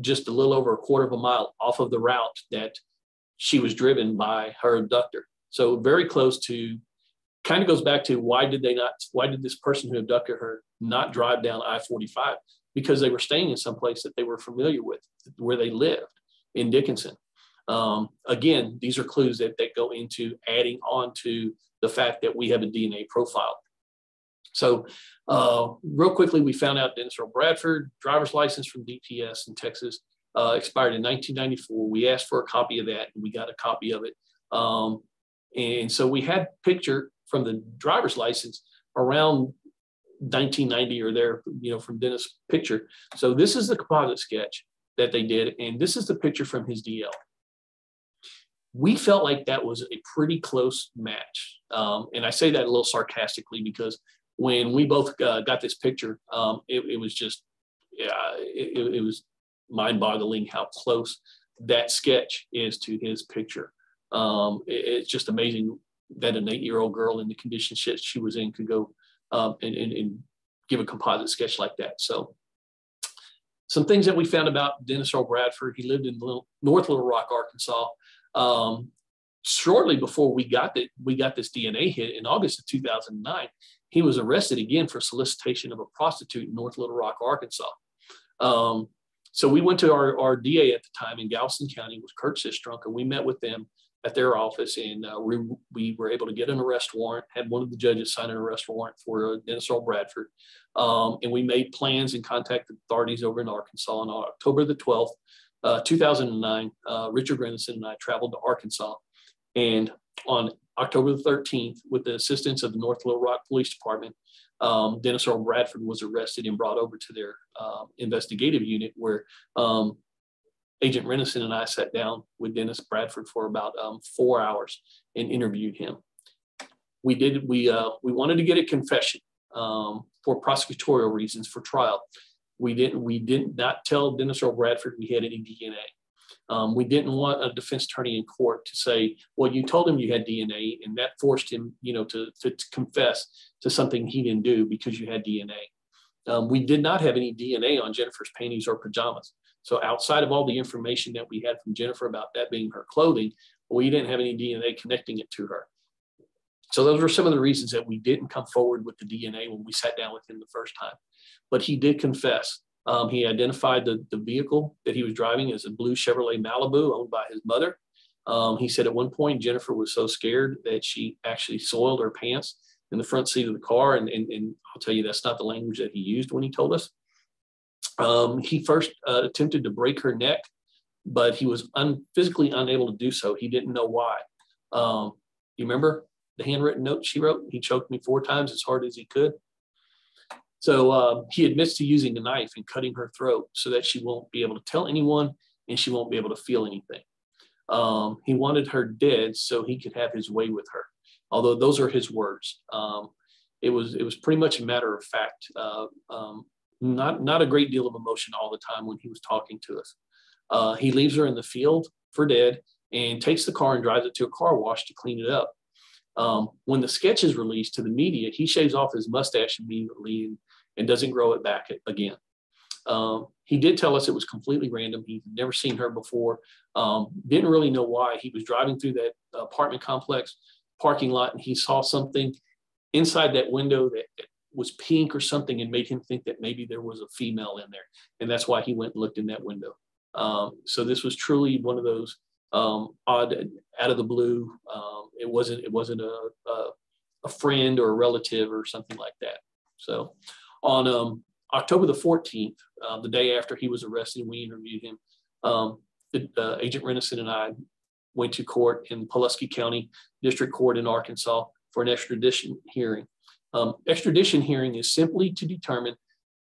just a little over a quarter of a mile off of the route that she was driven by her abductor. So very close to, kind of goes back to why did this person who abducted her not drive down I-45? Because they were staying in some place that they were familiar with, where they lived in Dickinson. Again, these are clues that go into adding on to the fact that we have a DNA profile. So real quickly, we found out Dennis Earl Bradford, driver's license from DPS in Texas, expired in 1994. We asked for a copy of that, and we got a copy of it. And so we had a picture from the driver's license around 1990 or there, from Dennis' picture. So this is the composite sketch that they did, and this is the picture from his DL. We felt like that was a pretty close match. And I say that a little sarcastically because when we both got this picture, it was just, it was mind-boggling how close that sketch is to his picture. It's just amazing that an 8-year-old girl in the condition she was in could go and give a composite sketch like that. So some things that we found about Dennis Earl Bradford: he lived in North Little Rock, Arkansas. Shortly before we got this DNA hit in August of 2009, he was arrested again for solicitation of a prostitute in North Little Rock, Arkansas. So we went to our DA at the time in Galveston County with Kurt Sistrunk, and we met with them at their office, and we were able to get an arrest warrant, had one of the judges sign an arrest warrant for Dennis Earl Bradford. And we made plans and contacted authorities over in Arkansas. And on October the 12th, 2009, Richard Rennison and I traveled to Arkansas And on October the 13th, with the assistance of the North Little Rock Police Department, Dennis Earl Bradford was arrested and brought over to their investigative unit, where Agent Rennison and I sat down with Dennis Bradford for about 4 hours and interviewed him. We wanted to get a confession for prosecutorial reasons for trial. We did not tell Dennis Earl Bradford we had any DNA. We didn't want a defense attorney in court to say, well, you told him you had DNA, and that forced him, you know, to confess to something he didn't do because you had DNA. We did not have any DNA on Jennifer's panties or pajamas. So outside of all the information that we had from Jennifer about that being her clothing, we didn't have any DNA connecting it to her. So those were some of the reasons that we didn't come forward with the DNA when we sat down with him the first time. But he did confess. He identified the vehicle that he was driving as a blue Chevrolet Malibu owned by his mother. He said at one point, Jennifer was so scared that she actually soiled her pants in the front seat of the car. And I'll tell you, that's not the language that he used when he told us. He first attempted to break her neck, but he was physically unable to do so. He didn't know why. You remember the handwritten note she wrote? He choked me 4 times as hard as he could. So he admits to using a knife and cutting her throat so that she won't be able to tell anyone and she won't be able to feel anything. He wanted her dead so he could have his way with her. Although those are his words. It was pretty much a matter of fact. Not a great deal of emotion all the time when he was talking to us. He leaves her in the field for dead and takes the car and drives it to a car wash to clean it up. When the sketch is released to the media, he shaves off his mustache immediately and doesn't grow it back again. He did tell us it was completely random. He'd never seen her before. Didn't really know why. He was driving through that apartment complex parking lot, and he saw something inside that window that was pink or something and made him think that maybe there was a female in there. And that's why he went and looked in that window. So this was truly one of those odd, out of the blue. It wasn't a friend or a relative or something like that. So on October the 14th, the day after he was arrested, we interviewed him. Agent Rennison and I went to court in Pulaski County District Court in Arkansas for an extradition hearing. Extradition hearing is simply to determine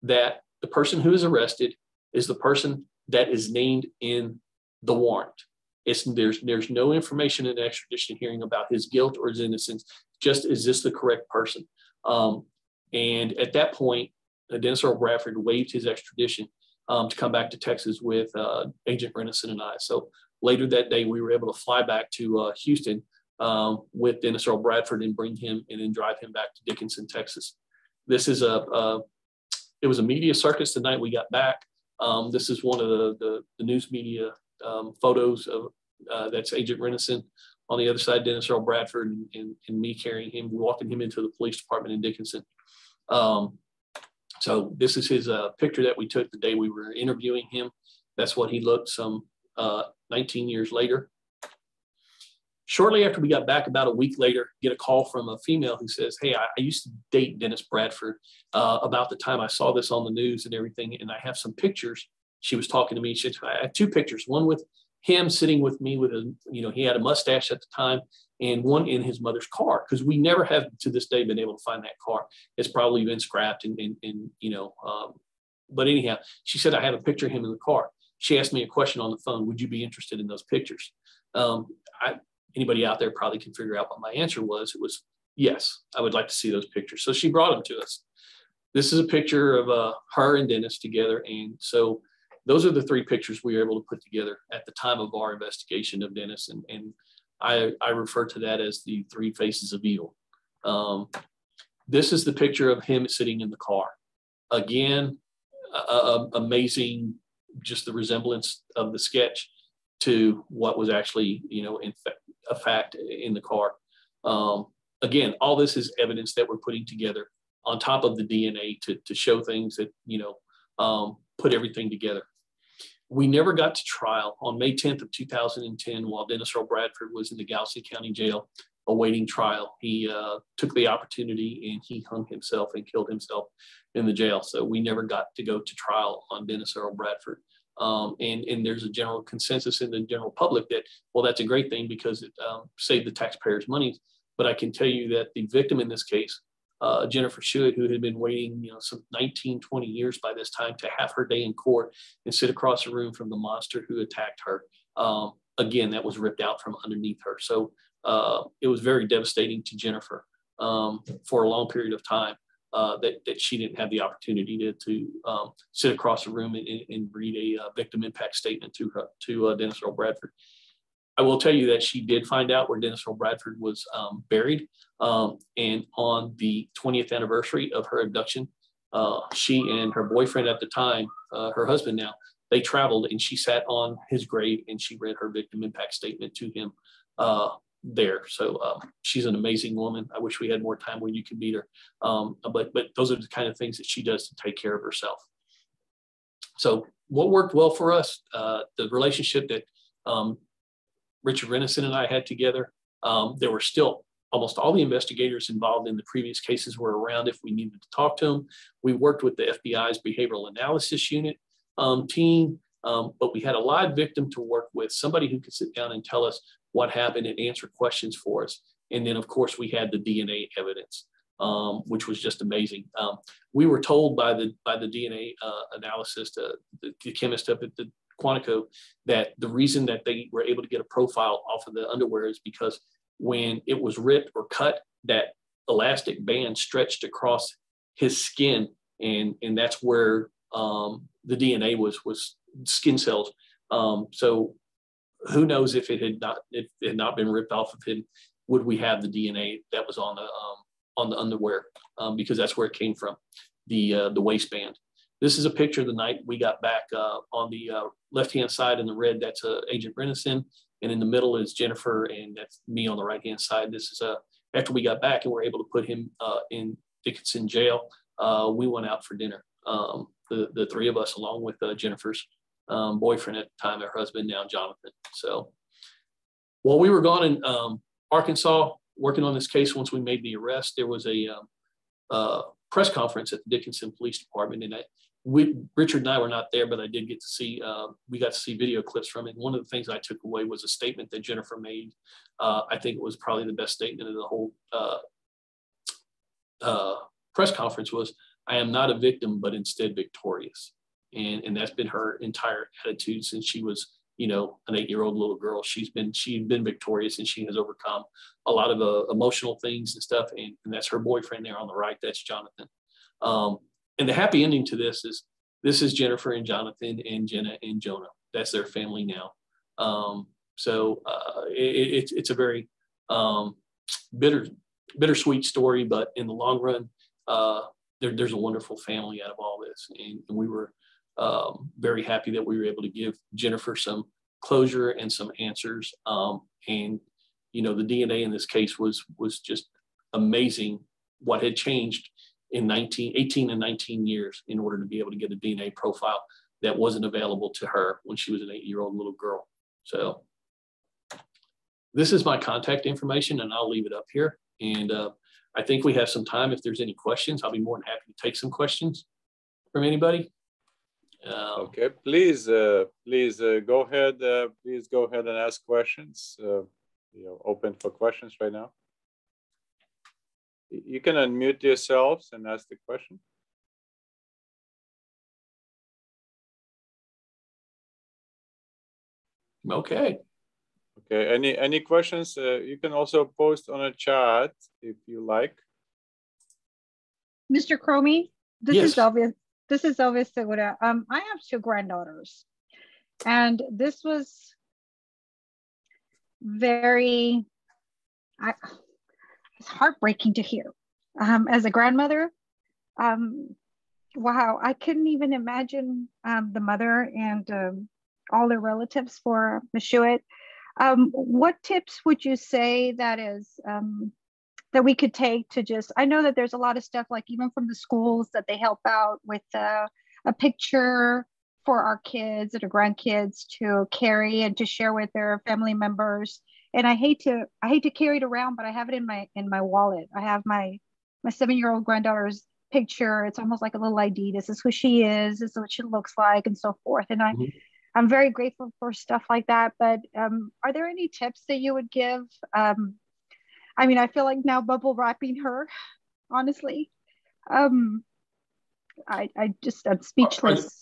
that the person who is arrested is the person that is named in the warrant. There's no information in the extradition hearing about his guilt or his innocence, just is this the correct person? And at that point, Dennis Earl Bradford waived his extradition to come back to Texas with Agent Rennison and I. So later that day, we were able to fly back to Houston with Dennis Earl Bradford and bring him and then drive him back to Dickinson, Texas. It was a media circus the night we got back. This is one of the news media photos of that's Agent Rennison. On the other side, Dennis Earl Bradford and me carrying him, walking him into the police department in Dickinson. So this is his picture that we took the day we were interviewing him. That's what he looked some 19 years later. Shortly after we got back, about a week later, get a call from a female who says, hey, I used to date Dennis Bradford about the time I saw this on the news and everything, and I have some pictures. She was talking to me. She said, I have 2 pictures, one with him sitting with me with a, you know, he had a mustache at the time, and one in his mother's car, because we never have to this day been able to find that car. It's probably been scrapped and you know, but anyhow, she said, I have a picture of him in the car. She asked me a question on the phone. Would you be interested in those pictures? Anybody out there probably can figure out what my answer was. It was, yes, I would like to see those pictures. So she brought them to us. This is a picture of her and Dennis together. And so those are the 3 pictures we were able to put together at the time of our investigation of Dennis. And I refer to that as the 3 faces of evil. This is the picture of him sitting in the car. Again, amazing, just the resemblance of the sketch to what was actually, you know, a fact in the car. Again, all this is evidence that we're putting together on top of the DNA to show things that, you know, put everything together. We never got to trial. On May 10th of 2010, while Dennis Earl Bradford was in the Galveston County Jail awaiting trial, he took the opportunity and he hung himself and killed himself in the jail. So we never got to go to trial on Dennis Earl Bradford. And there's a general consensus in the general public that, well, that's a great thing because it saved the taxpayers money. But I can tell you that the victim in this case, Jennifer Schuett, who had been waiting, some 19, 20 years by this time to have her day in court and sit across the room from the monster who attacked her. Again, that was ripped out from underneath her. So it was very devastating to Jennifer for a long period of time that she didn't have the opportunity to sit across the room and read a victim impact statement to Dennis Earl Bradford. I will tell you that she did find out where Dennis Earl Bradford was buried. And on the 20th anniversary of her abduction, she and her boyfriend at the time, her husband now, they traveled and she sat on his grave and she read her victim impact statement to him there. So she's an amazing woman. I wish we had more time where you could meet her. But those are the kind of things that she does to take care of herself. So what worked well for us, the relationship that Richard Rennison and I had together. There were still almost all the investigators involved in the previous cases were around if we needed to talk to them. We worked with the FBI's behavioral analysis unit team, but we had a live victim to work with, somebody who could sit down and tell us what happened and answer questions for us. And then, of course, we had the DNA evidence, which was just amazing. We were told by the DNA analysis, the chemist up at the Quantico, that the reason that they were able to get a profile off of the underwear is because when it was ripped or cut, that elastic band stretched across his skin, and that's where the DNA was skin cells. So who knows if it had not been ripped off of him, would we have the DNA that was on the underwear, because that's where it came from, the waistband. This is a picture of the night we got back. On the left-hand side in the red, that's Agent Rennison. And in the middle is Jennifer, and that's me on the right-hand side. This is after we got back and we're able to put him in Dickinson jail. We went out for dinner, the three of us, along with Jennifer's boyfriend at the time, her husband now, Jonathan. So while we were gone in Arkansas working on this case, once we made the arrest, there was a press conference at the Dickinson Police Department, and Richard and I were not there, but I did get to see, we got to see video clips from it. And one of the things I took away was a statement that Jennifer made. I think it was probably the best statement of the whole press conference was, "I am not a victim, but instead victorious." And that's been her entire attitude since she was, an 8-year-old little girl. She's been victorious, and she has overcome a lot of emotional things and stuff. And that's her boyfriend there on the right, that's Jonathan. And the happy ending to this is Jennifer and Jonathan and Jenna and Jonah. That's their family now. It's a very bittersweet story, but in the long run, there's a wonderful family out of all this. And we were very happy that we were able to give Jennifer some closure and some answers. The DNA in this case was just amazing what had changed in 18 and 19 years in order to be able to get a DNA profile that wasn't available to her when she was an 8-year-old little girl. So this is my contact information, and I'll leave it up here. And I think we have some time. If there's any questions, I'll be more than happy to take some questions from anybody. Okay, please go ahead. Please go ahead and ask questions. Open for questions right now. You can unmute yourselves and ask the question. Okay. Okay. Any questions? You can also post on a chat if you like. Mr. Cromie, this yes. is obvious. This is obvious. I have two granddaughters, and this was very. It's heartbreaking to hear. As a grandmother, wow, I couldn't even imagine the mother and all their relatives for Ms. Schuett. What tips would you say that is that we could take to just, I know that there's a lot of stuff like even from the schools that they help out with a picture for our kids and our grandkids to carry and to share with their family members. And I hate to carry it around, but I have it in my wallet. I have my 7-year-old granddaughter's picture. It's almost like a little ID. This is who she is. This is what she looks like, and so forth. And I, I'm very grateful for stuff like that. But are there any tips that you would give? I mean, I feel like now bubble wrapping her, honestly. I just, I'm speechless.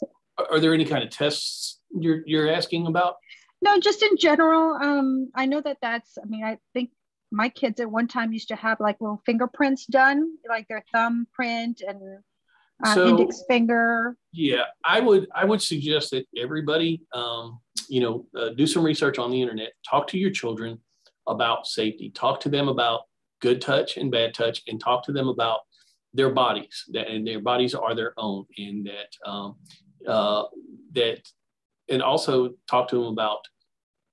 Are there any kind of tests you're asking about? No, just in general. I know that that's, I mean, I think my kids at one time used to have like little fingerprints done, like their thumb print and index finger. Yeah, I would suggest that everybody, do some research on the internet, talk to your children about safety, talk to them about good touch and bad touch, and talk to them about their bodies, and their bodies are their own, and that and also talk to them about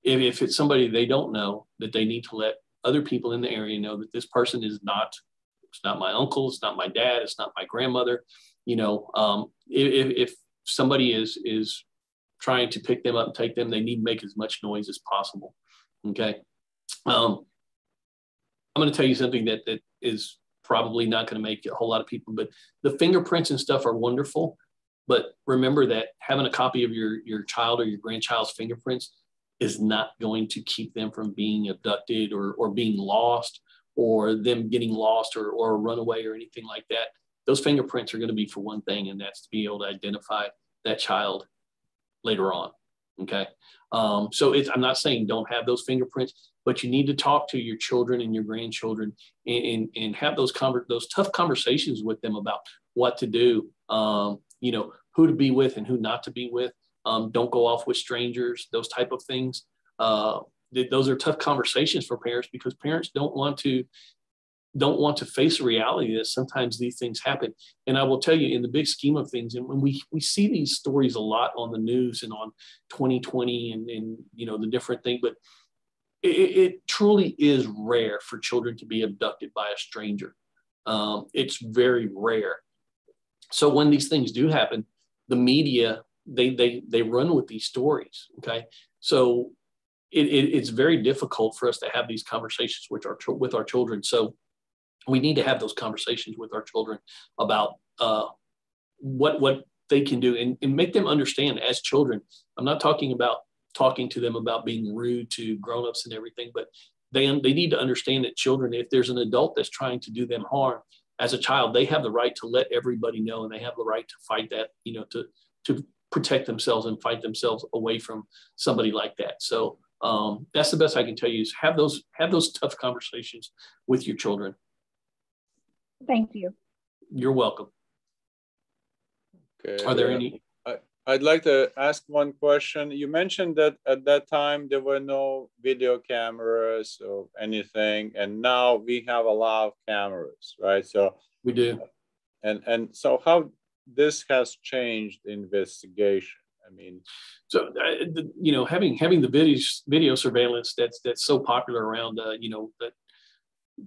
if it's somebody they don't know, that they need to let other people in the area know that this person is not, it's not my uncle, it's not my dad, it's not my grandmother. If somebody is trying to pick them up and take them, they need to make as much noise as possible. Okay. I'm going to tell you something that is probably not going to make a whole lot of people, but the fingerprints and stuff are wonderful. But remember that having a copy of your child or your grandchild's fingerprints is not going to keep them from being abducted or being lost, or them getting lost or a runaway or anything like that. Those fingerprints are going to be for one thing, and that's to be able to identify that child later on. Okay. I'm not saying don't have those fingerprints, but you need to talk to your children and your grandchildren and have those tough conversations with them about what to do, who to be with and who not to be with. Don't go off with strangers, those type of things. Those are tough conversations for parents, because parents don't want to face the reality that sometimes these things happen. And I will tell you, in the big scheme of things, and when we see these stories a lot on the news and on 2020 and the different thing, but it truly is rare for children to be abducted by a stranger. It's very rare. So when these things do happen, the media, they run with these stories. Okay. So it's very difficult for us to have these conversations with our children. So we need to have those conversations with our children about what they can do and make them understand as children. I'm not talking about talking to them about being rude to grownups and everything, but they need to understand that children, if there's an adult that's trying to do them harm, as a child, they have the right to let everybody know, and they have the right to fight that, to protect themselves and fight themselves away from somebody like that. So that's the best I can tell you, is have those tough conversations with your children. Thank you. You're welcome. Okay. Are there any? I'd like to ask one question. You mentioned that at that time there were no video cameras or anything, and now we have a lot of cameras, right? So we do. And so how this has changed investigation. I mean, so having the video surveillance that's so popular around, that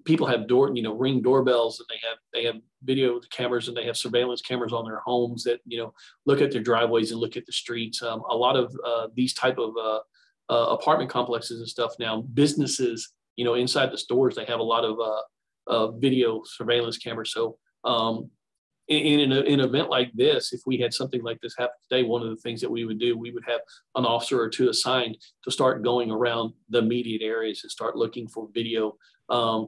people have Ring doorbells, and they have video cameras, and they have surveillance cameras on their homes that look at their driveways and look at the streets. A lot of these type of apartment complexes and stuff now, businesses, inside the stores, they have a lot of video surveillance cameras. So in an event like this, if we had something like this happen today, one of the things that we would do, we would have an officer or two assigned to start going around the immediate areas and start looking for video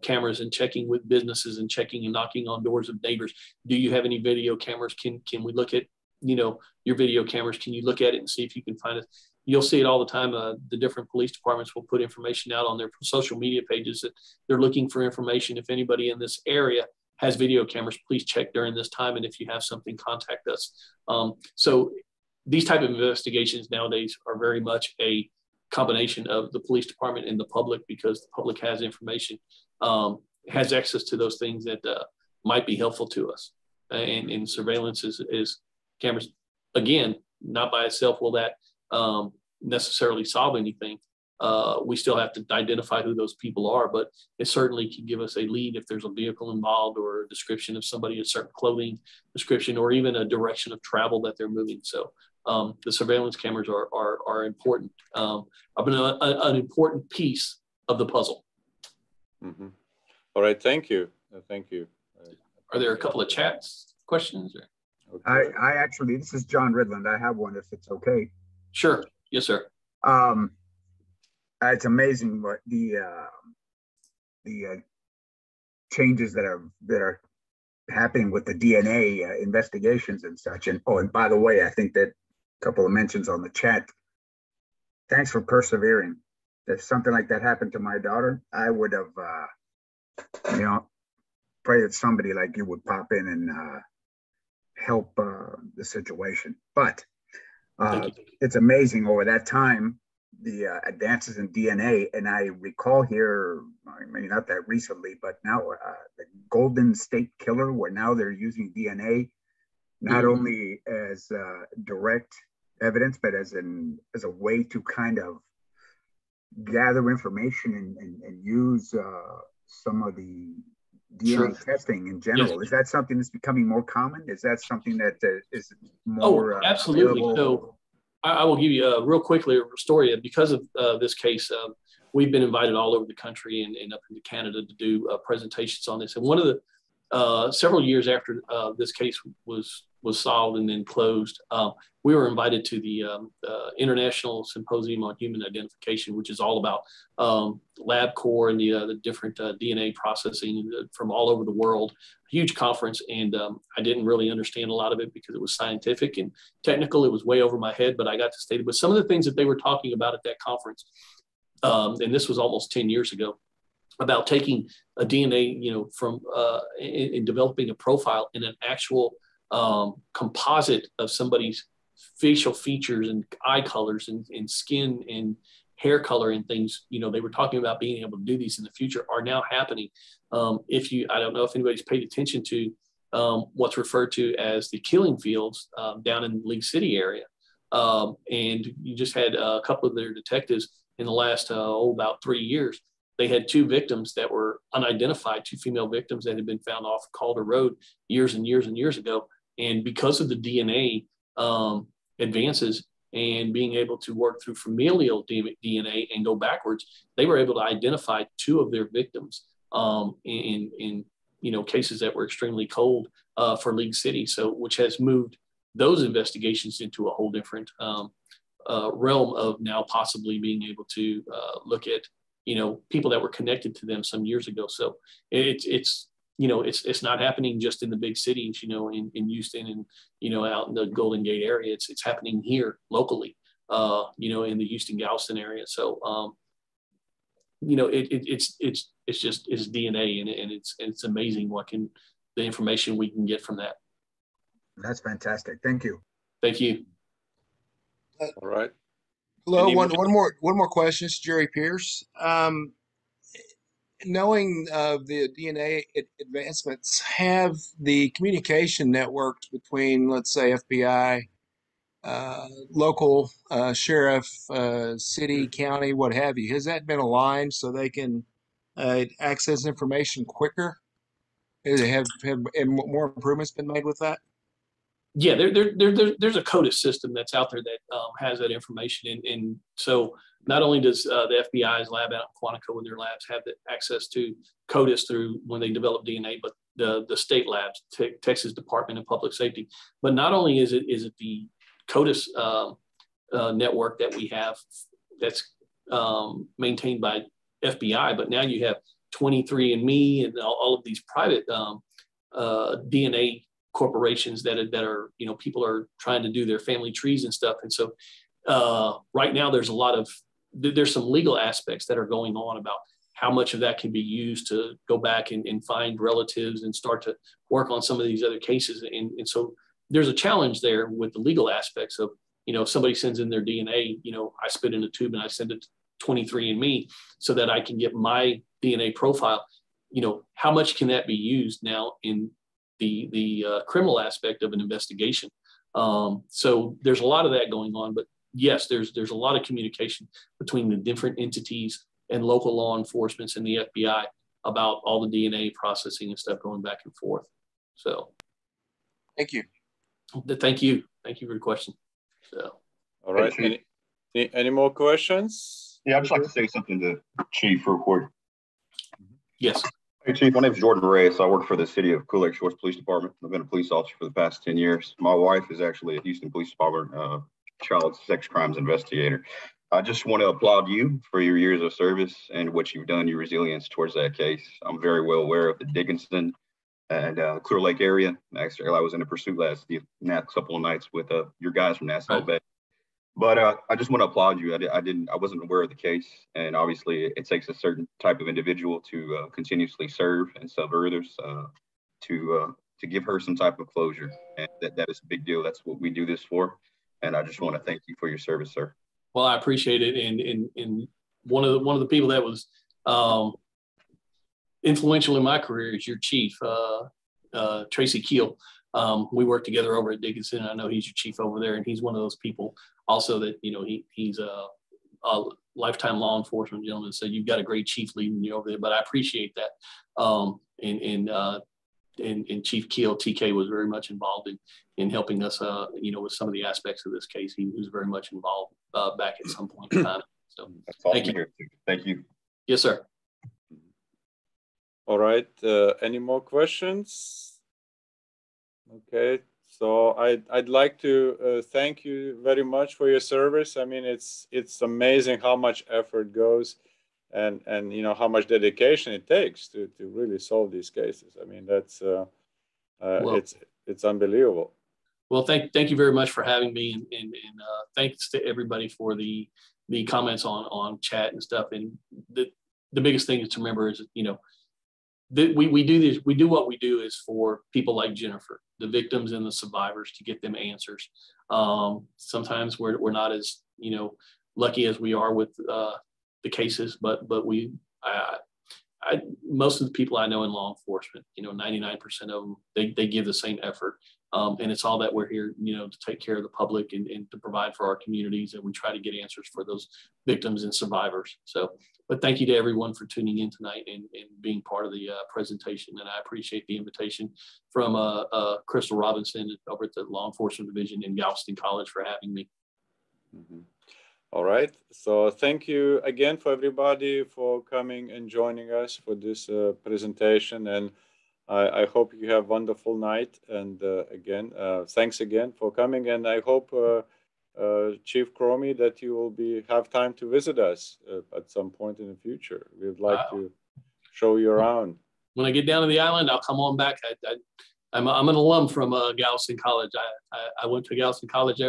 cameras and checking with businesses and checking and knocking on doors of neighbors. Do you have any video cameras? Can we look at, your video cameras? Can you look at it and see if you can find it? You'll see it all the time. The different police departments will put information out on their social media pages that they're looking for information. If anybody in this area has video cameras, please check during this time. And if you have something, contact us. So these type of investigations nowadays are very much a combination of the police department and the public, because the public has information, has access to those things that might be helpful to us. And surveillance is cameras. Again, not by itself will that necessarily solve anything. We still have to identify who those people are, but it certainly can give us a lead if there's a vehicle involved, or a description of somebody, a certain clothing description, or even a direction of travel that they're moving. So the surveillance cameras are important, an important piece of the puzzle. Mm-hmm. All right, thank you. Thank you. Are there a couple of chats, questions? Or? Okay. I actually, this is John Ridland. I have one if it's okay. Sure. Yes, sir. It's amazing what the changes that are happening with the DNA investigations and such. And oh, and by the way, I think that a couple of mentions on the chat. Thanks for persevering. If something like that happened to my daughter, I would have, pray that somebody like you would pop in and help the situation. But it's amazing over that time, the advances in DNA. And I recall here, maybe not that recently, but now the Golden State Killer, where now they're using DNA, not only as direct evidence, but as a way to kind of gather information and use some of the DNA testing in general. Yes. Is that something that's becoming more common? Is that something that is more absolutely. So I will give you real quickly a story. Because of this case, we've been invited all over the country and up into Canada to do presentations on this. And one of the several years after this case was solved and then closed, we were invited to the International Symposium on Human Identification, which is all about LabCorp and the different DNA processing from all over the world. A huge conference, and I didn't really understand a lot of it because it was scientific and technical. It was way over my head, but I got to state it. But some of the things that they were talking about at that conference, and this was almost 10 years ago, about taking a DNA, from and developing a profile in an actual composite of somebody's facial features and eye colors and skin and hair color and things. They were talking about being able to do these in the future are now happening. I don't know if anybody's paid attention to what's referred to as the killing fields down in the League City area. And you just had a couple of their detectives in the last, about 3 years. They had two victims that were unidentified, two female victims that had been found off Calder Road years and years and years ago. And because of the DNA advances and being able to work through familial DNA and go backwards, they were able to identify two of their victims in cases that were extremely cold for League City. So, which has moved those investigations into a whole different realm of now possibly being able to look at people that were connected to them some years ago. So it's not happening just in the big cities, in Houston and, out in the Golden Gate area. It's happening here locally, in the Houston Galveston area. So, it's DNA and it's amazing the information we can get from that. That's fantastic. Thank you. Thank you. All right. Hello, one more question. It's Jerry Pierce. Knowing of the DNA advancements, have the communication networks between, let's say, FBI, local sheriff, city, county, what have you, has that been aligned so they can access information quicker? Have more improvements been made with that? Yeah, there's a CODIS system that's out there that has that information. And so not only does the FBI's lab out in Quantico and their labs have the access to CODIS through when they develop DNA, but the state labs, Texas Department of Public Safety. But not only is it the CODIS network that we have that's maintained by FBI, but now you have 23andMe and all of these private DNA corporations that are people are trying to do their family trees and stuff. And so right now there's some legal aspects that are going on about how much of that can be used to go back and find relatives and start to work on some of these other cases. And so there's a challenge there with the legal aspects of, if somebody sends in their DNA, I spit in a tube and I send it to 23andMe so that I can get my DNA profile, how much can that be used now in the criminal aspect of an investigation. So there's a lot of that going on, but yes, there's a lot of communication between the different entities and local law enforcement and the FBI about all the DNA processing and stuff going back and forth. So. Thank you. Thank you. Thank you for the question. So. All right, any more questions? Yeah, I'd just like to say something to Chief real quick. Yes. Hey, Chief, my name is Jordan Reyes. I work for the city of Cool Lake Shores Police Department. I've been a police officer for the past 10 years. My wife is actually a Houston Police Department child sex crimes investigator. I just want to applaud you for your years of service and what you've done, your resilience towards that case. I'm very well aware of the Dickinson and Clear Lake area. Actually, I was in a pursuit last couple of nights with your guys from Nassau Bay. But I just want to applaud you. I wasn't aware of the case, and obviously it takes a certain type of individual to continuously serve and serve others to give her some type of closure. And that is a big deal. That's what we do this for. And I just want to thank you for your service, sir. Well, I appreciate it. And one of the people that was influential in my career is your chief, Tracy Keel. We work together over at Dickinson. I know he's your chief over there, and he's one of those people also that, you know, he's a lifetime law enforcement gentleman. So you've got a great chief leading you over there, but I appreciate that. And Chief Keel, TK, was very much involved in helping us, you know, with some of the aspects of this case. He was very much involved back at some point in time. So thank you. Thank you. Yes, sir. All right. Any more questions? Okay, so I'd like to thank you very much for your service. I mean, it's amazing how much effort goes, and you know how much dedication it takes to really solve these cases. I mean, that's well, it's unbelievable. Well, thank you very much for having me, and thanks to everybody for the comments on chat and stuff. And the biggest thing is to remember is, you know, that we do what we do is for people like Jennifer, the victims and the survivors, to get them answers. Sometimes we're not as, you know, lucky as we are with the cases, but most of the people I know in law enforcement, you know, 99% of them, they give the same effort. And it's all that we're here, you know, to take care of the public and to provide for our communities. And we try to get answers for those victims and survivors. So, but thank you to everyone for tuning in tonight and being part of the presentation. And I appreciate the invitation from Crystal Robinson over at the Law Enforcement Division in Galveston College for having me. Mm-hmm. All right. So thank you again for everybody for coming and joining us for this presentation. And I hope you have a wonderful night. And again, thanks again for coming. And I hope, Chief Cromie, that you will have time to visit us at some point in the future. We would like to show you around. When I get down to the island, I'll come on back. I'm an alum from Galveston College. I went to Galveston College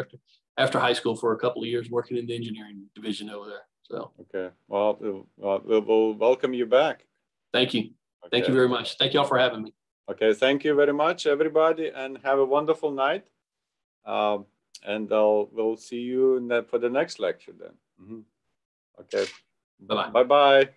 after high school for a couple of years working in the engineering division over there. So, okay. Well, we'll welcome you back. Thank you. Okay. Thank you very much. Thank you all for having me. Okay. Thank you very much, everybody, and have a wonderful night. And we'll see you for the next lecture then. Mm-hmm. Okay. Bye-bye. Bye-bye.